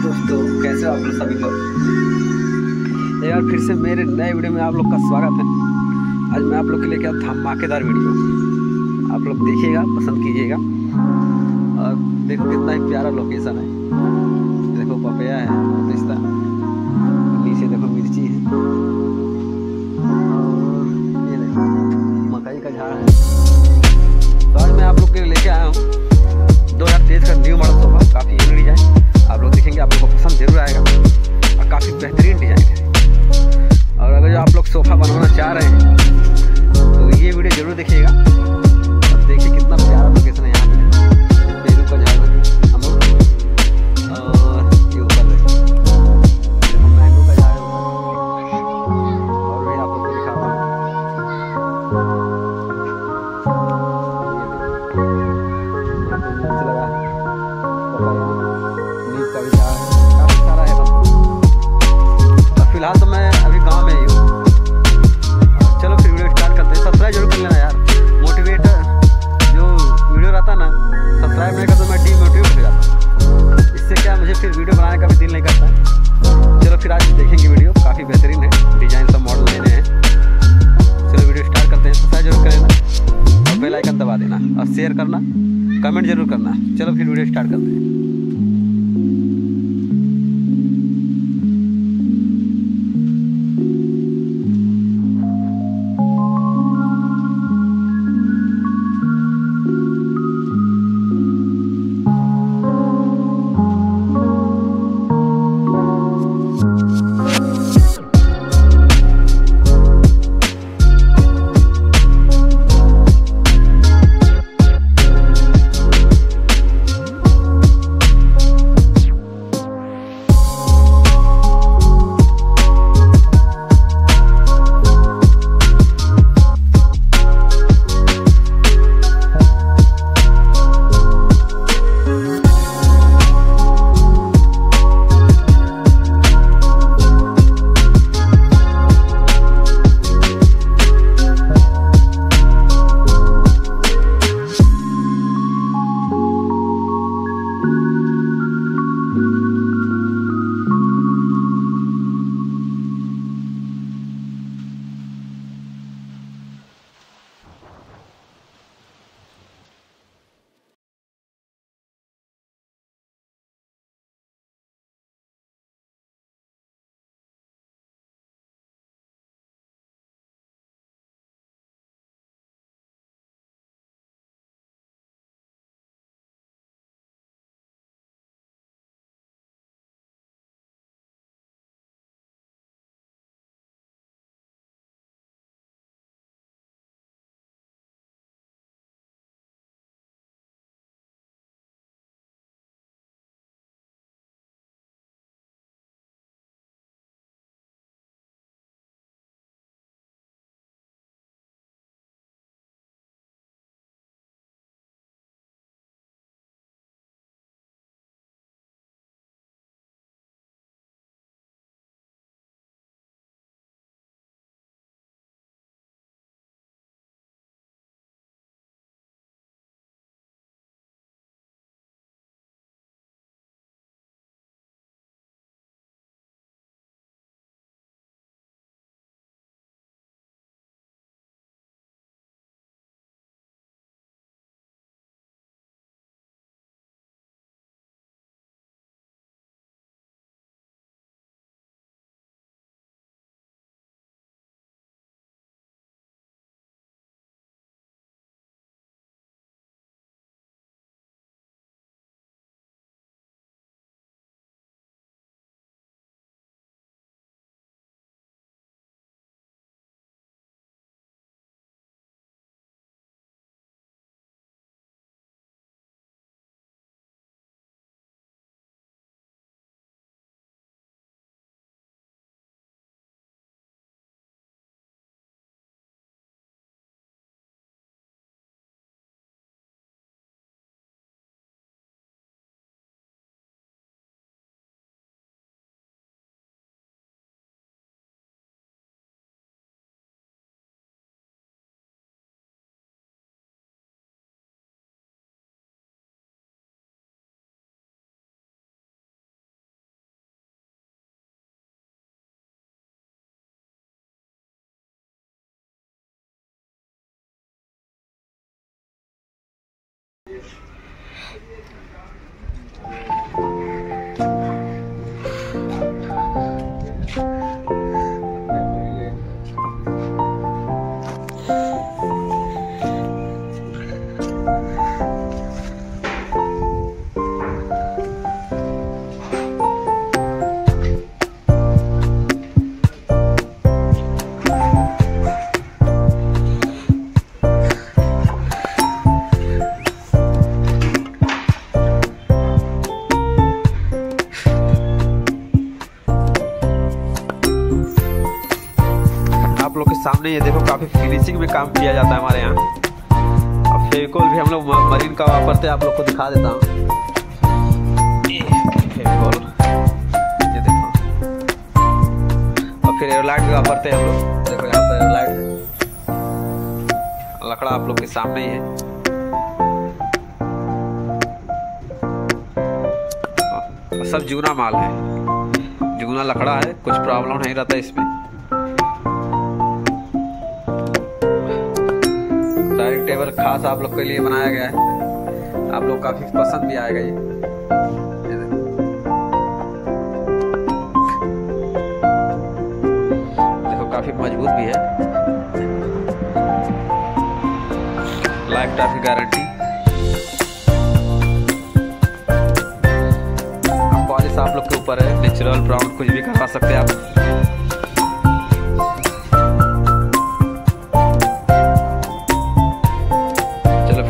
दोस्तों, कैसे हो आप लोग सभी लोग यार। फिर से मेरे नए वीडियो में आप लोग का स्वागत है। आज मैं आप लोग के लिए क्या धमाकेदार वीडियो, आप लोग देखिएगा, पसंद कीजिएगा। और देखो कितना ही प्यारा लोकेशन है। देखो पपैया है, पिस्ता, नीचे देखो मिर्ची है, ये देखो मकई का झाड़ है। तो आज मैं आप लोग के लेके आया हूँ 2023 का न्यू मॉडल सोफा। काफ़ी यूनिक डिजाइन आप लोग देखेंगे, आप लोग को पसंद जरूर आएगा और काफ़ी बेहतरीन डिजाइन है। और अगर जो आप लोग सोफ़ा बनवाना चाह रहे हैं तो ये वीडियो जरूर देखिएगा। और देखिए कितना प्यारा लोकेशन है यहाँ पे, पेरू का झाड़। हम लोग सामने ये देखो काफी फिनिशिंग में काम किया जाता है हमारे यहाँ। अब फेविकोल भी हम लोग मरीन का वापरते हैं, आप लोग को दिखा देता हूँ फेविकोल, ये देखो। और फिर एरोलाइट भी वापरते हैं हम लोग, देखो यहाँ पर एरोलाइट लकड़ा आप लोग के सामने ही है। सब जूना माल है, जूना लकड़ा है, कुछ प्रॉब्लम नहीं रहता इसमें। डाइनिंग टेबल खास आप लोग के लिए बनाया गया है, आप लोग काफी पसंद भी आएगा ये। देखो काफी मजबूत भी है, लाइफ टाइम की गारंटी। अब पॉलिश आप लोग के ऊपर है, नेचुरल ब्राउन कुछ भी करवा सकते हैं आप।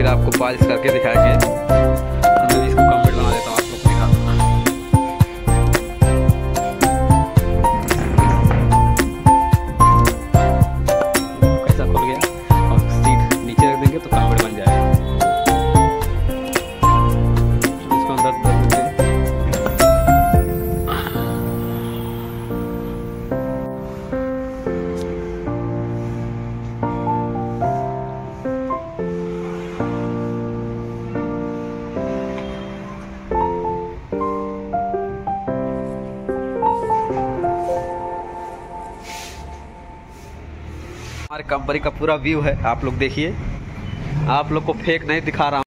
फिर आपको पॉलिश करके दिखाएंगे, मैं इसको कंप्लीट बना देता हूँ, आप लोग दिखा दूँगा कैसा खुल गया। और सीट नीचे रख देंगे तो कंप्लीट बन जाएगा। इसको अंदर रख देंगे। हमारे कंपनी का पूरा व्यू है, आप लोग देखिए, आप लोग को फेक नहीं दिखा रहा हूँ।